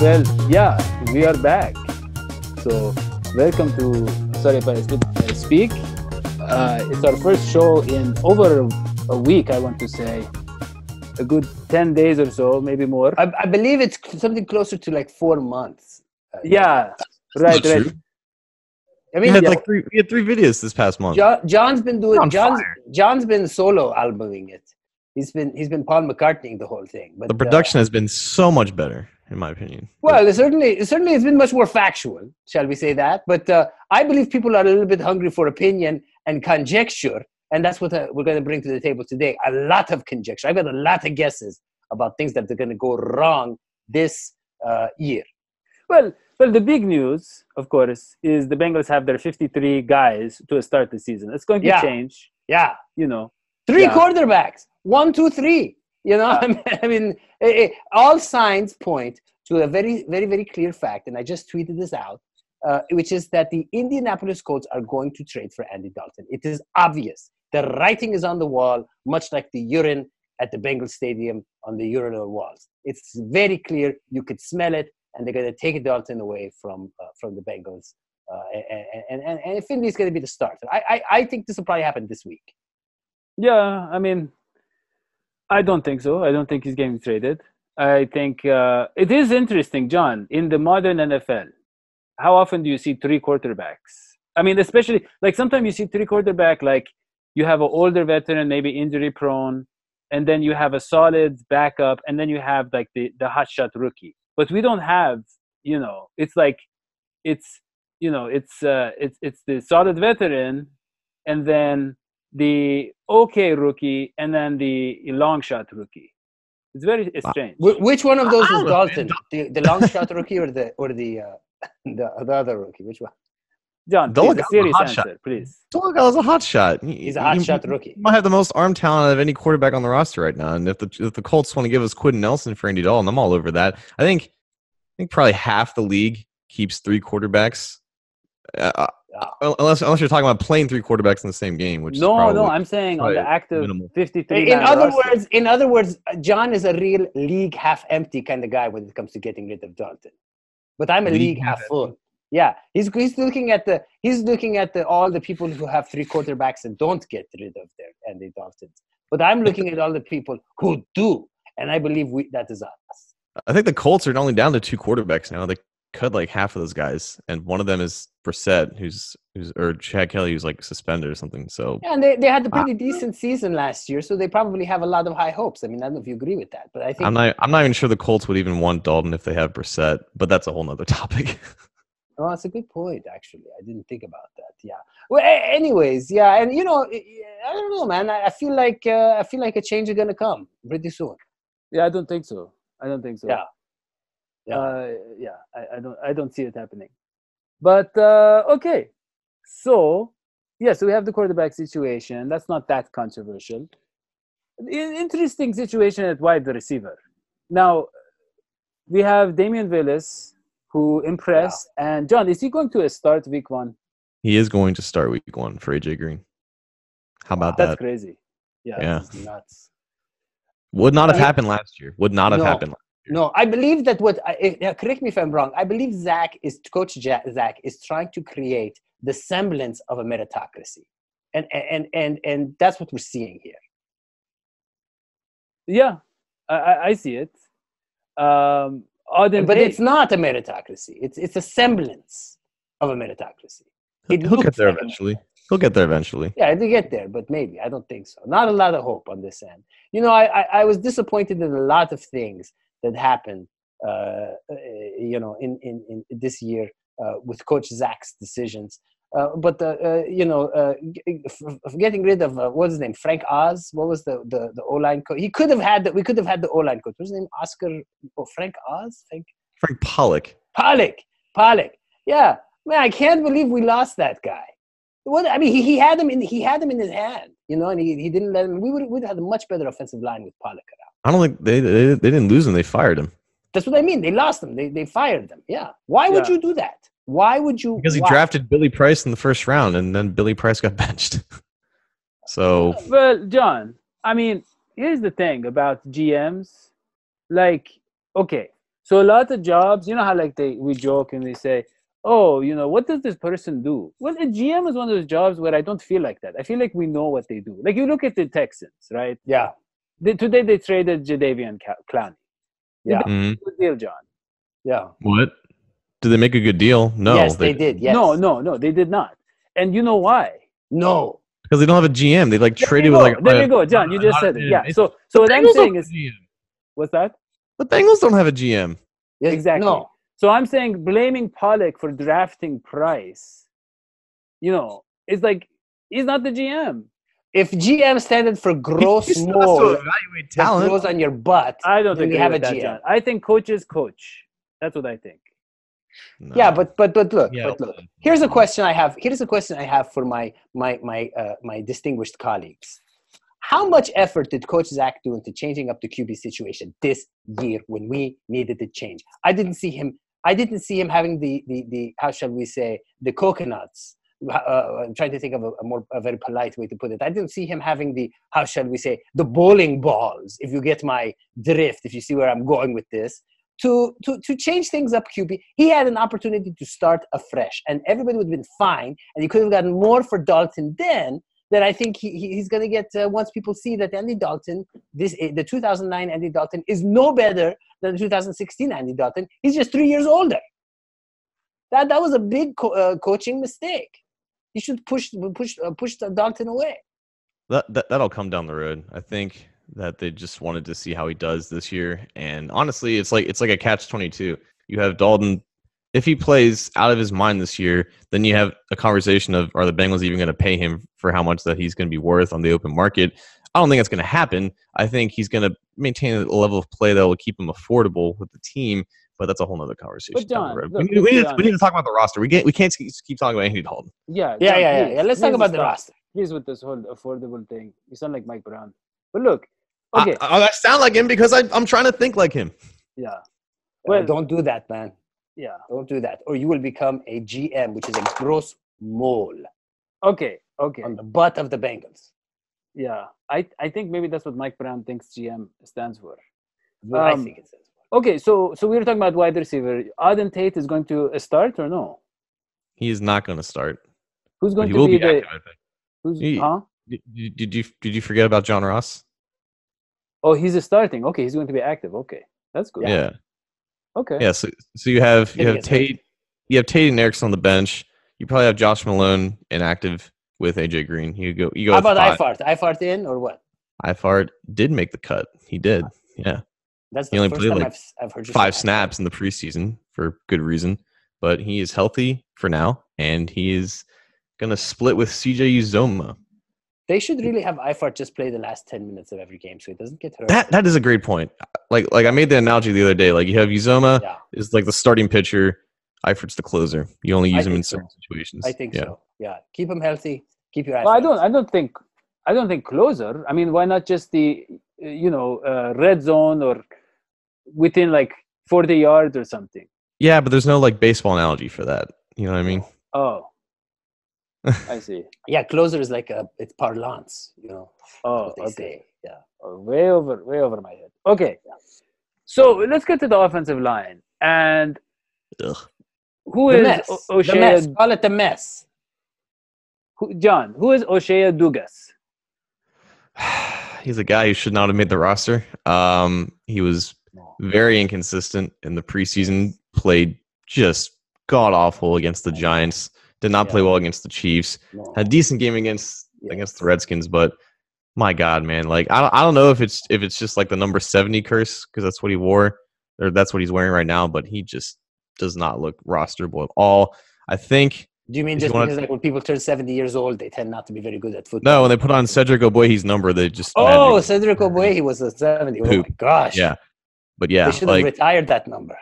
Well, yeah, we are back. So, welcome to, sorry if I speak. It's our first show in over a week, I want to say. A good 10 days or so, maybe more. I believe it's something closer to like 4 months. Yeah, right. True. I mean, we had three videos this past month. John's been solo albuming it. He's been Paul McCartneying the whole thing. But the production has been so much better, in my opinion. Well, certainly it's been much more factual, shall we say that? But I believe people are a little bit hungry for opinion and conjecture, and that's what we're going to bring to the table today. A lot of conjecture. I've got a lot of guesses about things that are going to go wrong this year. Well, the big news, of course, is the Bengals have their 53 guys to start the season. It's going to change. Yeah. You know. Three quarterbacks. 1, 2, 3. You know, I mean, all signs point to a very, very, very clear fact, and I just tweeted this out, which is that the Indianapolis Colts are going to trade for Andy Dalton. It is obvious. The writing is on the wall, much like the urine at the Bengals stadium on the urinal walls. It's very clear. You could smell it. And they're going to take Dalton away from the Bengals. And Finley's going to be the starter. I think this will probably happen this week. Yeah, I mean, I don't think so. I don't think he's getting traded. I think it is interesting, John, in the modern NFL, how often do you see three quarterbacks? I mean, especially, like, sometimes you see three quarterback, like, you have an older veteran, maybe injury-prone, and then you have a solid backup, and then you have, like, the hotshot rookie. But we don't have, you know, it's the solid veteran, and then the okay rookie, and then the long shot rookie. It's very strange. Which one of those is Dalton? The long shot rookie or the other rookie? Which one? John, please, a serious answer, please. Dolgal's a hot shot. He's a hot shot rookie. He might have the most arm talent of any quarterback on the roster right now. And if the Colts want to give us Quentin Nelson for Andy Dalton, I'm all over that. I think probably half the league keeps three quarterbacks, unless you're talking about playing three quarterbacks in the same game. Which no, I'm saying on the active minimal. 53. In other words, John is a real league half empty kind of guy when it comes to getting rid of Dalton. But I'm a league half full. Yeah, he's looking at all the people who have three quarterbacks and don't get rid of their Andy Daltons. But I'm looking at all the people who do, and I believe that is us. I think the Colts are only down to two quarterbacks now. They cut like half of those guys, and one of them is Brissett, or Chad Kelly, who's like suspended or something. So yeah, and they had a pretty decent season last year, so they probably have a lot of high hopes. I mean, I don't know if you agree with that, but I think I'm not even sure the Colts would even want Dalton if they have Brissett. But that's a whole nother topic. Oh, that's a good point, actually. I didn't think about that, yeah. Well, anyways, yeah, and, you know, I don't know, man. I feel like a change is going to come pretty soon. Yeah, I don't think so. Yeah. I don't see it happening. But, okay. So, so we have the quarterback situation. That's not that controversial. Interesting situation at wide receiver. Now, we have Damion Willis, who impressed. Yeah. And John, is he going to start week one? He is going to start week one for AJ Green. How about that? That's crazy. Yeah. That's nuts. Would not have happened last year. No, I believe that correct me if I'm wrong. I believe Coach Zach is trying to create the semblance of a meritocracy. And that's what we're seeing here. Yeah, I see it. But it's not a meritocracy. It's a semblance of a meritocracy. He'll get there eventually. Yeah, he'll get there, but maybe. I don't think so. Not a lot of hope on this end. You know, I was disappointed in a lot of things that happened, you know, in this year with Coach Zach's decisions. Getting rid of what's his name, Frank Oz. What was the O-line coach? He could have had that. We could have had the O-line coach. What's his name? Frank Oz. Frank Pollock. Pollock. Yeah, man, I can't believe we lost that guy. What I mean, he had him in his hand, you know, and he didn't let him. We'd have had a much better offensive line with Pollock around. I don't think they didn't lose him. They fired him. That's what I mean. They lost him. They fired them. Yeah. Why would you do that? Why would you? Because he drafted Billy Price in the first round, and then Billy Price got benched. So. Well, John, I mean, here's the thing about GMs. Like, okay, So a lot of jobs, you know how like we joke and we say, oh, you know, what does this person do? Well, a GM is one of those jobs where I don't feel like that. I feel like we know what they do. Like you look at the Texans, right? Yeah. Today they traded Jadavian Clowney. Yeah. Good deal, John. Yeah. What? Did they make a good deal? No. Yes, they did. Yes. No, they did not. And you know why? No. Because they don't have a GM. They like traded with like. There you go, John. You just said it. Yeah. So what I'm saying is, what's that? The Bengals don't have a GM. Yeah, exactly. No. So I'm saying blaming Pollock for drafting Price, you know, it's like he's not the GM. If GM standard for gross mold, talent grows on your butt, I don't think you have a GM. John. I think coaches coach. That's what I think. No. Yeah, but look. Here's a question I have for my distinguished colleagues. How much effort did Coach Zach do into changing up the QB situation this year when we needed to change? I didn't see him having the how shall we say, the coconuts. I'm trying to think of a very polite way to put it. I didn't see him having the, how shall we say, the bowling balls, if you get my drift, if you see where I'm going with this, to change things up QB. He had an opportunity to start afresh, and everybody would have been fine, and he could have gotten more for Dalton then. That I think he's going to get once people see that Andy Dalton, the 2009 Andy Dalton, is no better than the 2016 Andy Dalton. He's just 3 years older. That was a big coaching mistake. You should push Dalton away. That'll come down the road. I think that they just wanted to see how he does this year. And honestly, it's like a catch-22. You have Dalton. If he plays out of his mind this year, then you have a conversation of, are the Bengals even going to pay him for how much that he's going to be worth on the open market? I don't think that's going to happen. I think he's going to maintain a level of play that will keep him affordable with the team, but that's a whole other conversation. But John, look, we need to talk about the roster. We can't keep talking about Andy Dalton. Yeah. Let's talk about the roster. Here's with this whole affordable thing. You sound like Mike Brown. But look, okay. I sound like him because I'm trying to think like him. Yeah. Well, don't do that, man. Yeah, don't do that, or you will become a GM, which is a gross mole. Okay. On the butt of the Bengals. Yeah, I think maybe that's what Mike Brown thinks GM stands for. I think it stands for. Okay, so we were talking about wide receiver. Auden Tate is going to start or no? He is not going to start. Who's going to be the? Did you forget about John Ross? Oh, he's starting. Okay, he's going to be active. Okay, that's good. Yeah. Okay. Yeah, so you have Tate, you have Tate and Nickerson on the bench. You probably have Josh Malone inactive with AJ Green. You go. How about Eifert? Eifert in or what? Eifert did make the cut. He did. Yeah. That's the first time I've heard. 5 snaps in the preseason for good reason, but he is healthy for now, and he is gonna split with CJ Uzoma. They should really have Eifert just play the last 10 minutes of every game so he doesn't get hurt. That is a great point. Like I made the analogy the other day. Like you have Uzoma is like the starting pitcher, Eifert's the closer. You only use him in certain situations. I think so. Yeah, keep him healthy. Keep your eyes. Well, I don't think closer. I mean, why not just the red zone or within like 40 yards or something? Yeah, but there's no like baseball analogy for that. You know what I mean? Oh. I see. Yeah, closer is like it's parlance, you know. Oh, okay. Say. Yeah, way over my head. Okay, so let's get to the offensive line and who is O'Shea? The mess. Call it the mess. John, who is O'Shea Dugas? He's a guy who should not have made the roster. He was very inconsistent in the preseason. Played just god awful against the Giants. Did not play well against the Chiefs. No. Had a decent game against the Redskins, but my God, man! Like I don't know if it's just like the number 70 curse because that's what he wore or that's what he's wearing right now. But he just does not look rosterable at all. I think. Do you mean just because like when people turn 70 years old, they tend not to be very good at football? No, when they put on Cedric Obuehi's number, they just Cedric Obuehi was a 70. Poop. Oh my gosh! Yeah, but yeah, they should have retired that number.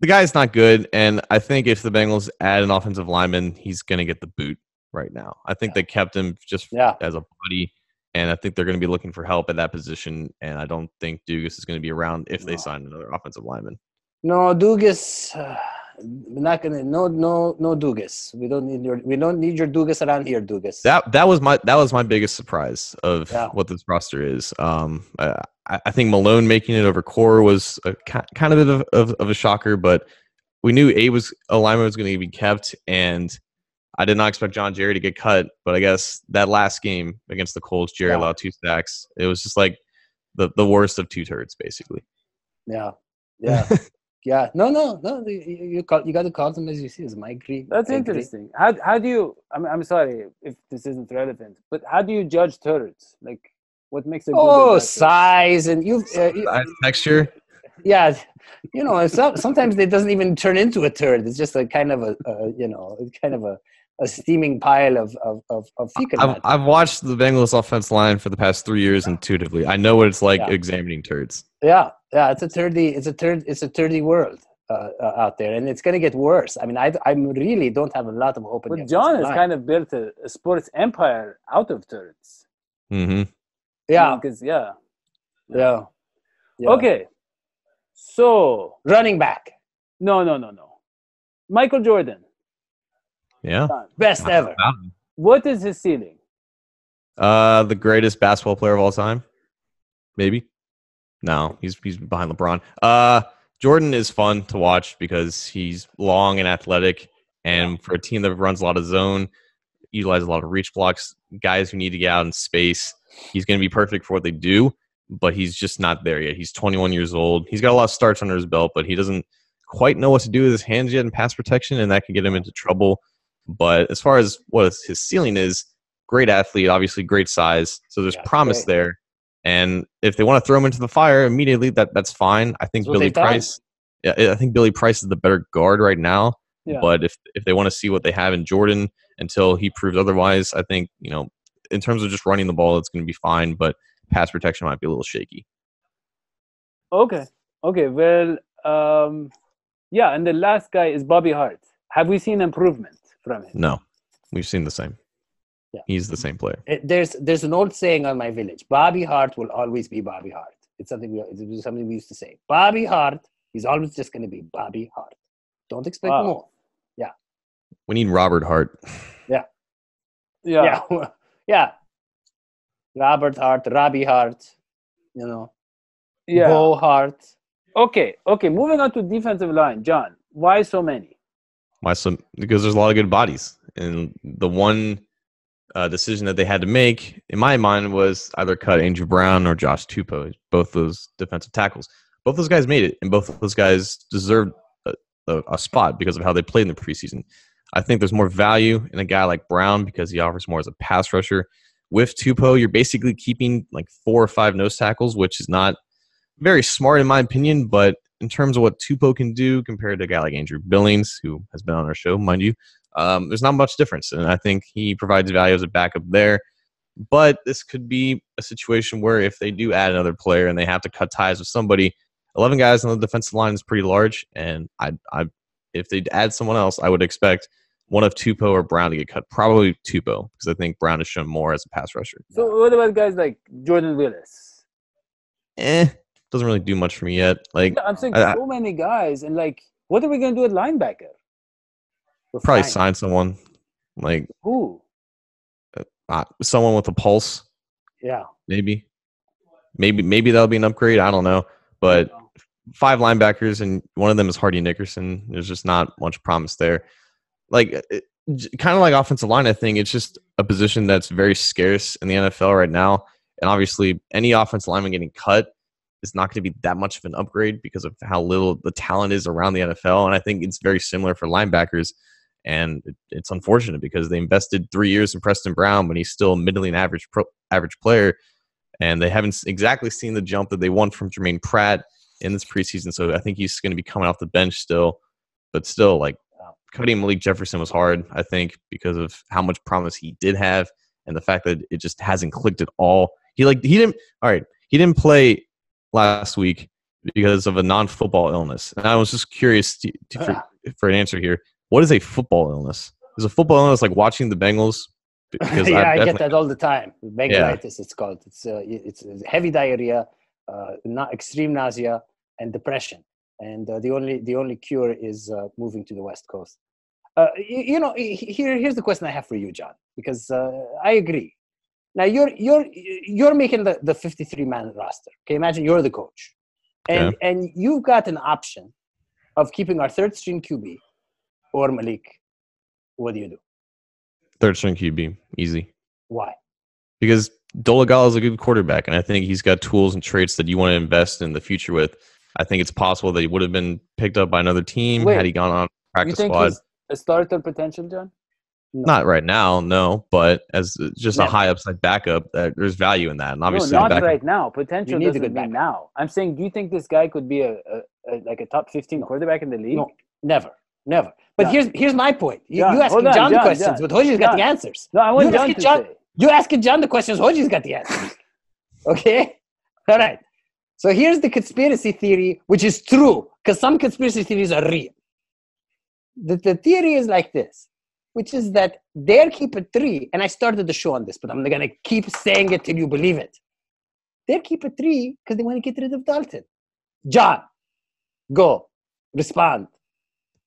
The guy's not good, and I think if the Bengals add an offensive lineman, he's going to get the boot right now. I think they kept him just as a body, and I think they're going to be looking for help at that position, and I don't think Dugas is going to be around if they sign another offensive lineman. No, Dugas, not going to. No, Dugas. We don't need your Dugas around here, Dugas. That was my biggest surprise of what this roster is. I think Malone making it over Core was a, kind of a shocker, but we knew a lineman was going to be kept, and I did not expect John Jerry to get cut, but I guess that last game against the Colts, Jerry allowed 2 sacks. It was just like the worst of two turds, basically. Yeah, yeah. Yeah, no. You got to call them as you see. As Mike Green. That's interesting. How do you? I'm sorry if this isn't relevant, but how do you judge turrets? Like, what makes a good size and texture? Yeah, you know, sometimes it doesn't even turn into a turret. It's just like kind of a steaming pile of fecal matter. I've watched the Bengals offense line for the past 3 years intuitively. I know what it's like examining turds. Yeah. Yeah, it's a turdy world out there, and it's going to get worse. I mean, I really don't have a lot of hope. But John has kind of built a sports empire out of turds. Mm-hmm. Yeah. Because yeah. Okay. So running back. No. Michael Jordan. Yeah. Best ever. What is his ceiling? The greatest basketball player of all time, maybe. No, he's behind LeBron. Jordan is fun to watch because he's long and athletic, and for a team that runs a lot of zone, utilizes a lot of reach blocks, guys who need to get out in space, he's going to be perfect for what they do, but he's just not there yet. He's 21 years old. He's got a lot of starts under his belt, but he doesn't quite know what to do with his hands yet in pass protection, and that can get him into trouble. But as far as what his ceiling is, great athlete, obviously great size, so there's promise there. And if they want to throw him into the fire immediately, that's fine. I think Billy Price. Yeah, I think Billy Price is the better guard right now. Yeah. But if they want to see what they have in Jordan until he proves otherwise, I think, you know, in terms of just running the ball, it's going to be fine. But pass protection might be a little shaky. Okay. Well, and the last guy is Bobby Hart. Have we seen improvement from him? No, we've seen the same. Yeah. He's the same player. There's an old saying on my village: Bobby Hart will always be Bobby Hart. It was something we used to say. Bobby Hart, he's always just going to be Bobby Hart. Don't expect more. Yeah. We need Robert Hart. Yeah. Robert Hart, Robbie Hart, you know. Yeah. Bo Hart. Okay. Moving on to defensive line, John. Why so many? Because there's a lot of good bodies, and the one decision that they had to make, in my mind, was either cut Andrew Brown or Josh Tupo, both those defensive tackles. Both those guys made it, and both of those guys deserved a spot because of how they played in the preseason. I think there's more value in a guy like Brown because he offers more as a pass rusher. With Tupo, you're basically keeping like 4 or 5 nose tackles, which is not very smart in my opinion, but in terms of what Tupo can do compared to a guy like Andrew Billings, who has been on our show, mind you, there's not much difference, and I think he provides value as a backup there. But this could be a situation where if they do add another player and they have to cut ties with somebody, 11 guys on the defensive line is pretty large, and I if they add someone else, I would expect one of Tupo or Brown to get cut. Probably Tupo, because I think Brown has shown more as a pass rusher. So what about guys like Jordan Willis? Doesn't really do much for me yet. Like, I'm saying so many guys, and like, what are we going to do at linebacker? We'll probably sign someone, like who? Someone with a pulse. Yeah. Maybe that'll be an upgrade. I don't know. But 5 linebackers, and one of them is Hardy Nickerson. There's just not much promise there. Like, kind of like offensive line, I think it's just a position that's very scarce in the NFL right now. And obviously, any offensive lineman getting cut is not going to be that much of an upgrade because of how little the talent is around the NFL. And I think it's very similar for linebackers. And it's unfortunate because they invested 3 years in Preston Brown when he's still a middling average player. And they haven't exactly seen the jump that they want from Jermaine Pratt in this preseason. So I think he's going to be coming off the bench still. But still, like, cutting Malik Jefferson was hard, I think, because of how much promise he did have and the fact that it just hasn't clicked at all. He didn't play last week because of a non-football illness. And I was just curious for an answer here. What is a football illness? Is a football illness like watching the Bengals? Because I get that all the time. Bengalitis, it's called. It's heavy diarrhea, not extreme nausea, and depression. And the only cure is moving to the West Coast. Here's the question I have for you, John, because I agree. Now you're making the 53-man roster. Okay, imagine you're the coach, and yeah. and you've got an option of keeping our third-string QB or Malik. What do you do? Third-string QB, easy. Why? Because Dolagala is a good quarterback, and I think he's got tools and traits that you want to invest in the future with. I think it's possible that he would have been picked up by another team had he gone on practice squad. You think he's a starter potential, John? No. Not right now, no. But as just a high upside backup, there's value in that. And obviously, no, not right now. Potential you doesn't mean now. I'm saying, do you think this guy could be a top 15 quarterback in the league? No, never. But here's my point. You're asking John the questions, but Hoji's got the answers. No, I want John to say. You're asking John the questions. Hoji's got the answers. Okay, all right. So here's the conspiracy theory, which is true, because some conspiracy theories are real. The theory is like this, which is that they're keeping three, and I started the show on this, but I'm going to keep saying it till you believe it. They're keeping three because they want to get rid of Dalton. John, go, respond.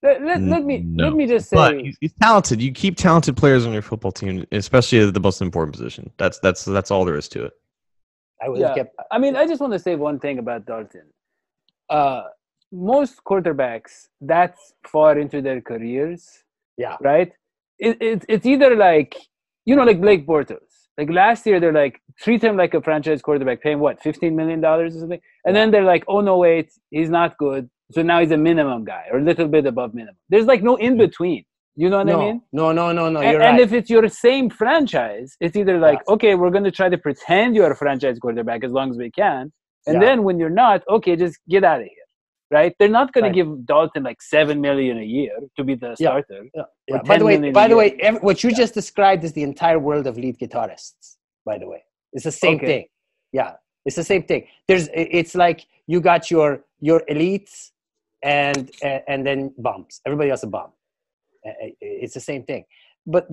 Let me just say. But he's talented. You keep talented players on your football team, especially at the most important position. That's all there is to it. I just want to say one thing about Dalton. Most quarterbacks that's far into their careers, right? It's either like, like Blake Bortles. Like last year, they're like, treat him like a franchise quarterback, pay him what, $15 million or something? And then they're like, oh, no, wait, he's not good. So now he's a minimum guy or a little bit above minimum. There's like no in between. You know what I mean? No. You're right. And if it's your same franchise, it's either like, okay, we're going to try to pretend you're a franchise quarterback as long as we can. And then when you're not, okay, just get out of here. Right? They're not going to give Dalton like $7 million a year to be the starter. Yeah. By the way, what you just described is the entire world of lead guitarists, by the way. It's the same thing. Yeah. It's the same thing. It's like you got your elites and then bums. Everybody else a bum. It's the same thing, but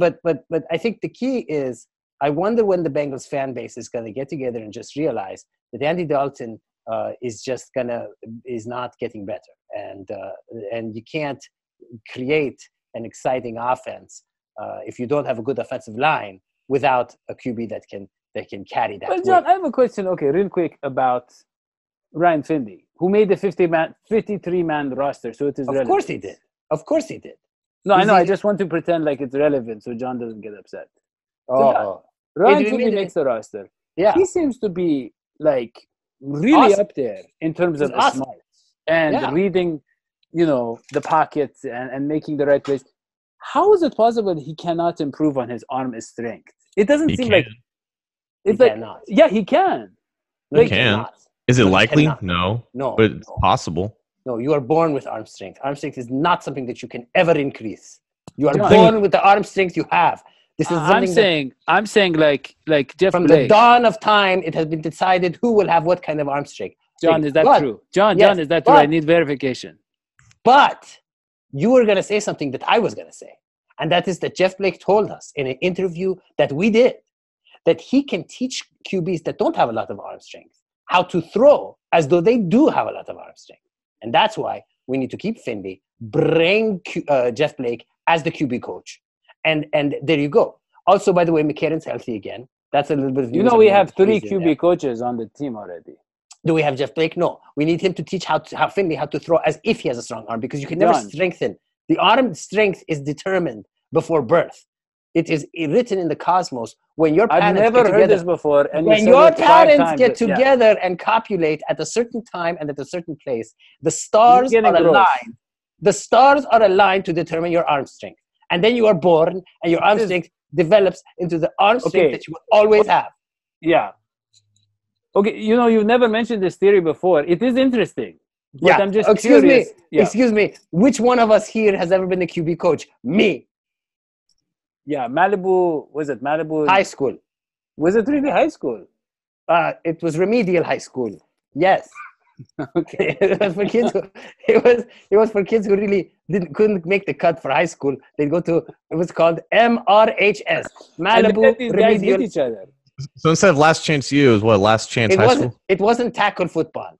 I think the key is I wonder when the Bengals fan base is going to get together and just realize that Andy Dalton is not getting better, and you can't create an exciting offense if you don't have a good offensive line without a QB that can carry that. But John, I have a question, real quick about Ryan Finley, who made the 53-man roster, so it is relevant. Of course he did. No, I know. I just want to pretend like it's relevant so John doesn't get upset. Ryan Finley makes the roster. Yeah. He seems to be like really up there in terms of the smarts and reading, the pockets and making the right plays. How is it possible he cannot improve on his arm strength? It doesn't seem like it's like cannot. Yeah, he can. He can. Cannot. Is it likely? No. But it's possible. No, you are born with arm strength. Arm strength is not something that you can ever increase. You are born with the arm strength you have. This is something I'm saying like Jeff Blake. From the dawn of time, it has been decided who will have what kind of arm strength. John, is that true? John, is that true? I need verification. But you were going to say something that I was going to say. And that is that Jeff Blake told us in an interview that we did, that he can teach QBs that don't have a lot of arm strength how to throw as though they do have a lot of arm strength. And that's why we need to keep Finley, bring Jeff Blake as the QB coach. And there you go. Also, by the way, McCarran's healthy again. That's a little bit of news. We have three QB coaches on the team already. Do we have Jeff Blake? No. We need him to teach how Finley how to throw as if he has a strong arm, because you can never strengthen. The arm strength is determined before birth. It is written in the cosmos. When your parents get together and copulate at a certain time and at a certain place, the stars are aligned. The stars are aligned to determine your arm strength. And then you are born and your arm strength develops into the arm strength that you will always have. Yeah. Okay, you've never mentioned this theory before. It is interesting. But I'm just curious. Excuse me. Which one of us here has ever been a QB coach? Me. Yeah, Malibu High School. Was it really high school? It was remedial high school. Yes. Okay. It was for kids who really couldn't make the cut for high school. They'd go to it was called MRHS. Malibu remedial. Each other. So instead of last chance U, it was what, last chance high school? It wasn't tackle football.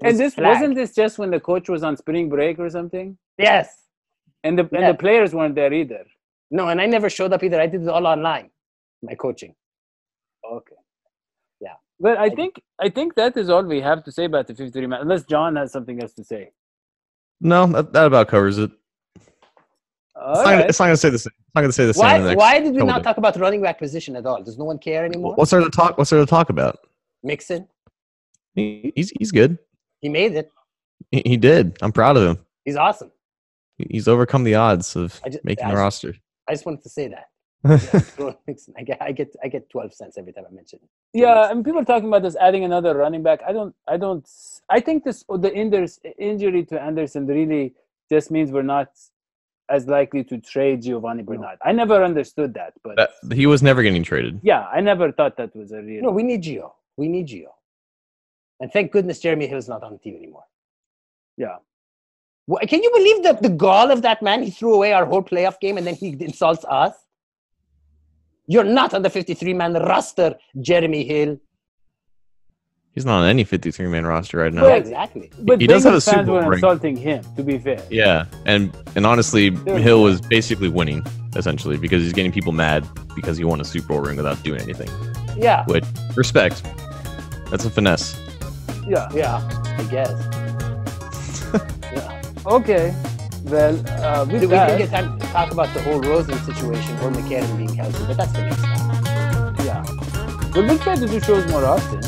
Wasn't this just when the coach was on spring break or something? Yes. And the players weren't there either. No, and I never showed up either. I did it all online, my coaching. okay. Yeah. But I think that is all we have to say about the 53 man, unless John has something else to say. No, that about covers it. It's not going to say the same. It's not going to say the same. Why did we not talk about running back position at all? Does no one care anymore? What's there to talk about? Mixon. He's good. He made it. He did. I'm proud of him. He's awesome. He's overcome the odds of making the roster. I just wanted to say that. Yeah, I get 12 cents every time I mention it. Yeah, and people are talking about this adding another running back. I think the injury to Anderson really just means we're not as likely to trade Giovanni Bernard. I never understood that, but he was never getting traded. Yeah, I never thought that was a real. No, we need Gio. And thank goodness Jeremy Hill is not on the team anymore. Yeah. Can you believe the gall of that man? He threw away our whole playoff game and then he insults us. You're not on the 53-man roster, Jeremy Hill. He's not on any 53-man roster right now. Yeah, exactly. But he does have a Super Bowl ring. Insulting him, to be fair. Yeah, and honestly, Hill was basically winning, essentially, because he's getting people mad because he won a Super Bowl ring without doing anything. Yeah. Which, respect. That's a finesse. Yeah, I guess. Yeah. Okay. Well, we didn't get time to talk about the whole Rosen situation or McCarran being healthy, but that's the next time. Yeah. We'll try to do shows more often.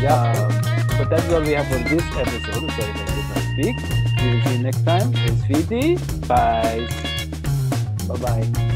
Yeah. But that's all we have for this episode. Sorry that I did not speak. We will see you next time. It's Fiti. Bye. Bye-bye.